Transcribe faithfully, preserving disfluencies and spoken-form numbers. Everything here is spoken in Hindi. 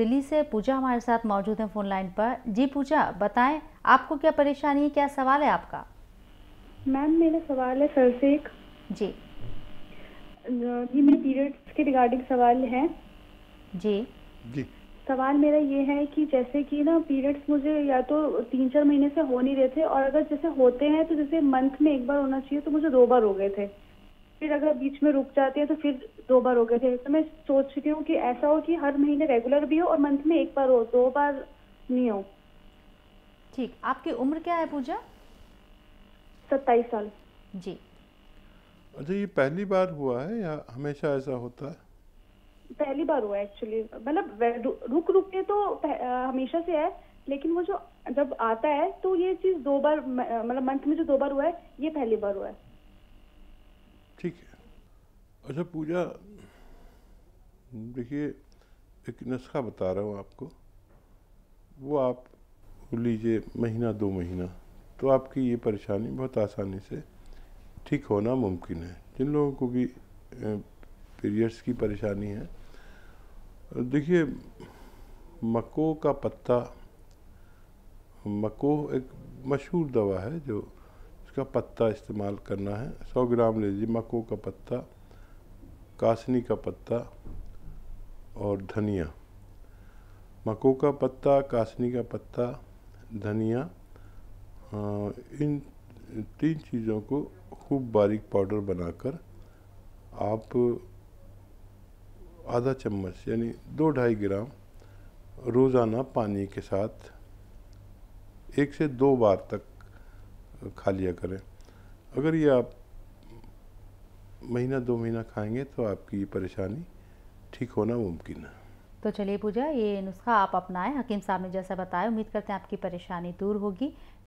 दिल्ली से पूजा हमारे साथ मौजूद हैं फोन लाइन पर। जी पूजा, बताएं आपको क्या परेशानी है, क्या सवाल है आपका? मैम मेरा सवाल है सर से एक जी जी मेरे पीरियड्स के रिगार्डिंग सवाल है जी जी। सवाल मेरा ये है कि जैसे कि ना पीरियड्स मुझे या तो तीन चार महीने से हो नहीं रहे थे, और अगर जैसे होते हैं तो जैसे मंथ में एक बार होना चाहिए तो मुझे दो बार हो गए थे, फिर अगर बीच में रुक जाते हैं तो फिर दो बार हो गए थे। तो मैं सोच रही हूँ कि ऐसा हो कि हर महीने रेगुलर भी हो और मंथ में एक बार हो, दो बार नहीं हो। ठीक, आपकी उम्र क्या है पूजा? सत्ताईस साल जी। अच्छा, ये पहली बार हुआ है या हमेशा ऐसा होता है? पहली बार हुआ एक्चुअली, मतलब रुक रुक के तो हमेशा से है, लेकिन वो जो जब आता है तो ये चीज दो बार, मतलब मंथ में जो दो बार हुआ है ये पहली बार हुआ है। ठीक है। अच्छा पूजा, देखिए एक नुस्खा बता रहा हूँ आपको, वो आप लीजिए महीना दो महीना, तो आपकी ये परेशानी बहुत आसानी से ठीक होना मुमकिन है। जिन लोगों को भी पीरियड्स की परेशानी है, देखिए मको का पत्ता, मको एक मशहूर दवा है, जो इसका पत्ता इस्तेमाल करना है। सौ ग्राम ले लीजिए मको का पत्ता, कासनी का पत्ता और धनिया। मको का पत्ता, कासनी का पत्ता, धनिया, इन तीन चीज़ों को खूब बारीक पाउडर बनाकर आप आधा चम्मच यानी दो ढाई ग्राम रोज़ाना पानी के साथ एक से दो बार तक खा लिया करें। अगर ये आप महीना दो महीना खाएंगे तो आपकी परेशानी ठीक होना मुमकिन है। तो चलिए पूजा, ये नुस्खा आप अपनाएं, हकीम साहब ने जैसा बताया। उम्मीद करते हैं आपकी परेशानी दूर होगी।